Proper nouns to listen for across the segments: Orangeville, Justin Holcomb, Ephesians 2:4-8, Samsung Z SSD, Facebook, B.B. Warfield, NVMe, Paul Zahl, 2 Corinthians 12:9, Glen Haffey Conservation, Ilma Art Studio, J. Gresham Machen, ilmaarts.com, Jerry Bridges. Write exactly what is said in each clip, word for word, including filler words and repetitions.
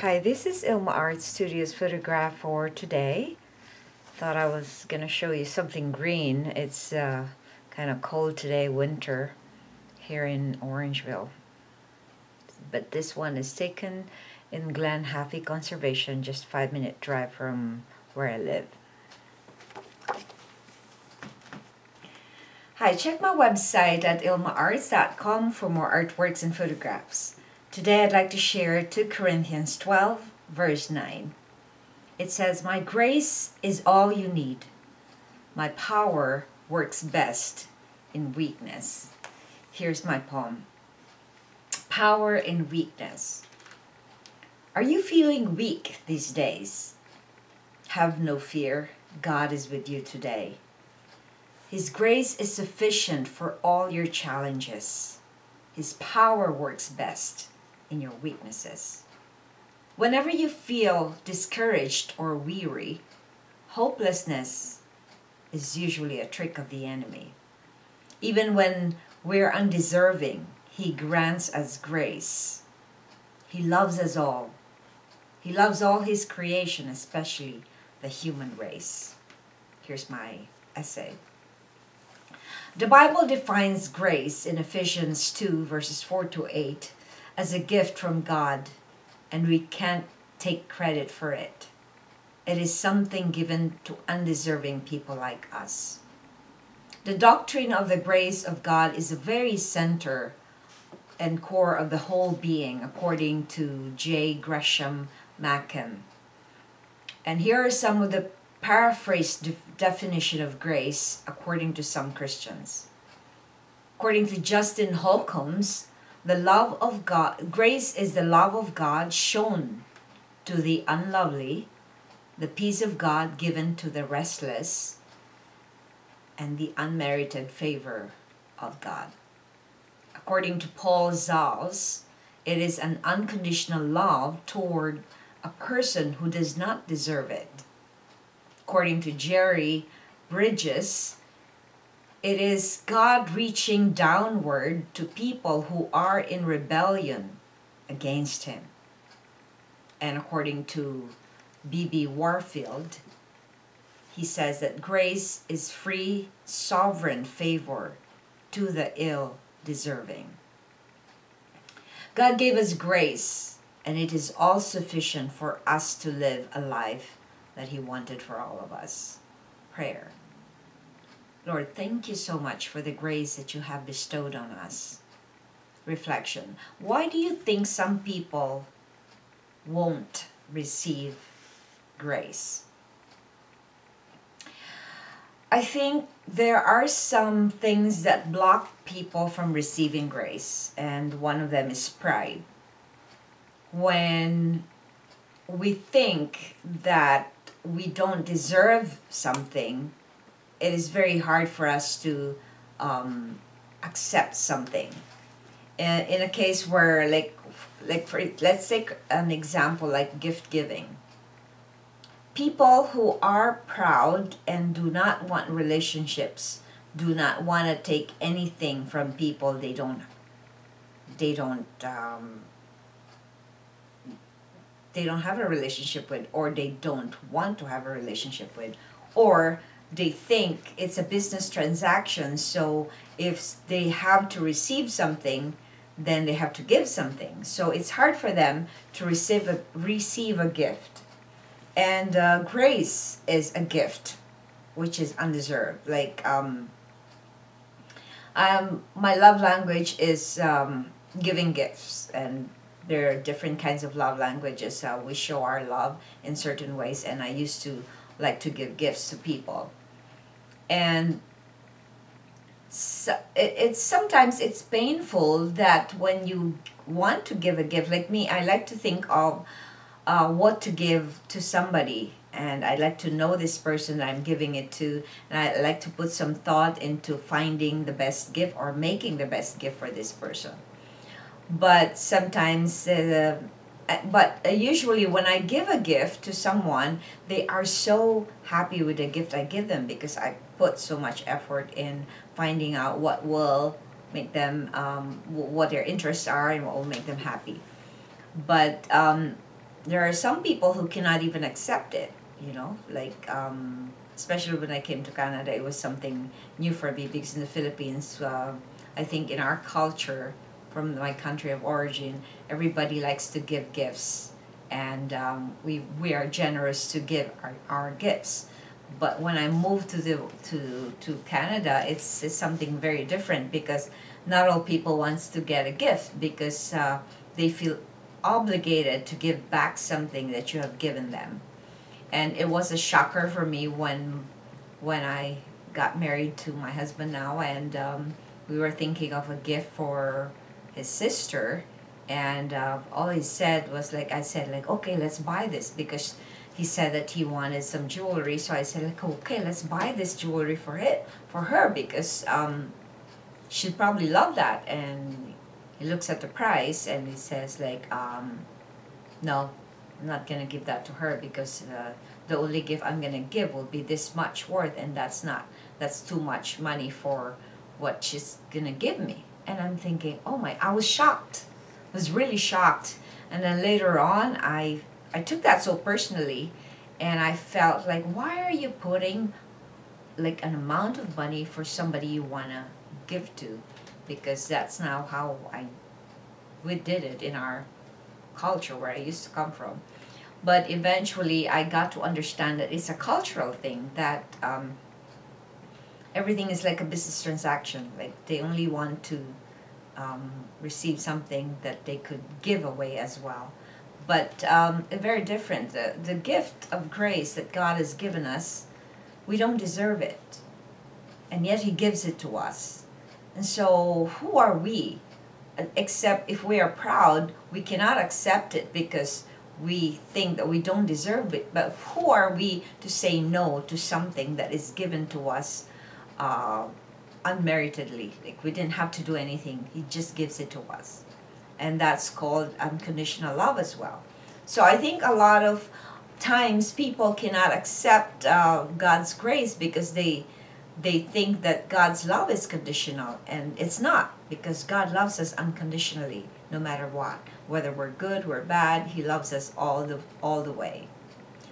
Hi, this is Ilma Art Studio's photograph for today. Thought I was going to show you something green. It's uh, kind of cold today, winter, here in Orangeville. But this one is taken in Glen Haffey Conservation, just five minute drive from where I live. Hi, check my website at ilma arts dot com for more artworks and photographs. Today I'd like to share two Corinthians twelve, verse nine. It says, "My grace is all you need. My power works best in weakness." Here's my poem. Power in weakness. Are you feeling weak these days? Have no fear. God is with you today. His grace is sufficient for all your challenges. His power works best in your weaknesses. Whenever you feel discouraged or weary, hopelessness is usually a trick of the enemy. Even when we're undeserving, he grants us grace. He loves us all. He loves all his creation, especially the human race. Here's my essay. The Bible defines grace in Ephesians two, verses four to eight as a gift from God, and we can't take credit for it. It is something given to undeserving people like us. The doctrine of the grace of God is the very center and core of the whole being, according to J. Gresham Machen. And here are some of the paraphrased de definition of grace according to some Christians. According to Justin Holcomb's, the love of God, grace is the love of God shown to the unlovely, the peace of God given to the restless, and the unmerited favor of God. According to Paul Zahl's, it is an unconditional love toward a person who does not deserve it. According to Jerry Bridges, it is God reaching downward to people who are in rebellion against him. And according to B B Warfield, he says that grace is free, sovereign favor to the ill-deserving. God gave us grace, and it is all sufficient for us to live a life that he wanted for all of us. Prayer. Lord, thank you so much for the grace that you have bestowed on us. Reflection. Why do you think some people won't receive grace? I think there are some things that block people from receiving grace, and one of them is pride. When we think that we don't deserve something, it is very hard for us to um, accept something. In, in a case where, like, like for, let's take an example like gift giving. People who are proud and do not want relationships, do not want to take anything from people they don't, they don't, um, they don't have a relationship with, or they don't want to have a relationship with, or they think it's a business transaction, so if they have to receive something, then they have to give something. So it's hard for them to receive a, receive a gift. And uh, grace is a gift, which is undeserved. Like, um, um, my love language is um, giving gifts, and there are different kinds of love languages. Uh, we show our love in certain ways, and I used to like to give gifts to people. And so it, it's sometimes it's painful that when you want to give a gift, like me, I like to think of uh, what to give to somebody, and I like to know this person that I'm giving it to, and I like to put some thought into finding the best gift or making the best gift for this person. But sometimes, uh, but usually when I give a gift to someone, they are so happy with the gift I give them because I put so much effort in finding out what will make them, um, what their interests are and what will make them happy. But um, there are some people who cannot even accept it, you know, like um, especially when I came to Canada, it was something new for me, because in the Philippines, uh, I think in our culture, from my country of origin, everybody likes to give gifts, and um, we we are generous to give our, our gifts. But when I moved to the to to Canada, it's, it's something very different, because not all people wants to get a gift, because uh, they feel obligated to give back something that you have given them. And it was a shocker for me when when I got married to my husband now, and um, we were thinking of a gift for his sister, and uh, all he said was like, I said like, okay, let's buy this, because he said that he wanted some jewelry. So I said like, okay, let's buy this jewelry for it for her, because um, she'd probably love that. And he looks at the price and he says like, um, no, I'm not gonna give that to her, because uh, the only gift I'm gonna give will be this much worth, and that's not that's too much money for what she's gonna give me. And I'm thinking, oh my, I was shocked. I was really shocked. And then later on, I I took that so personally, and I felt like, why are you putting like an amount of money for somebody you wanna give to? Because that's now how I we did it in our culture where I used to come from. But eventually I got to understand that it's a cultural thing, that um, everything is like a business transaction. Like they only want to um, receive something that they could give away as well. But um, very different. The, the gift of grace that God has given us, we don't deserve it. And yet He gives it to us. And so who are we? Except if we are proud, we cannot accept it because we think that we don't deserve it. But who are we to say no to something that is given to us Uh, unmeritedly? Like we didn't have to do anything, He just gives it to us, and that's called unconditional love as well. So I think a lot of times people cannot accept uh, God's grace because they they think that God's love is conditional, and it's not, because God loves us unconditionally, no matter what, whether we're good, we're bad. He loves us all the all the way.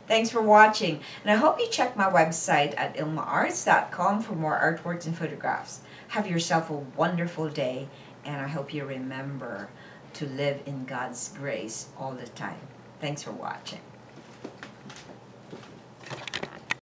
Thanks for watching, and I hope you check my website at ilma arts dot com for more artworks and photographs. Have yourself a wonderful day, and I hope you remember to live in God's grace all the time. Thanks for watching.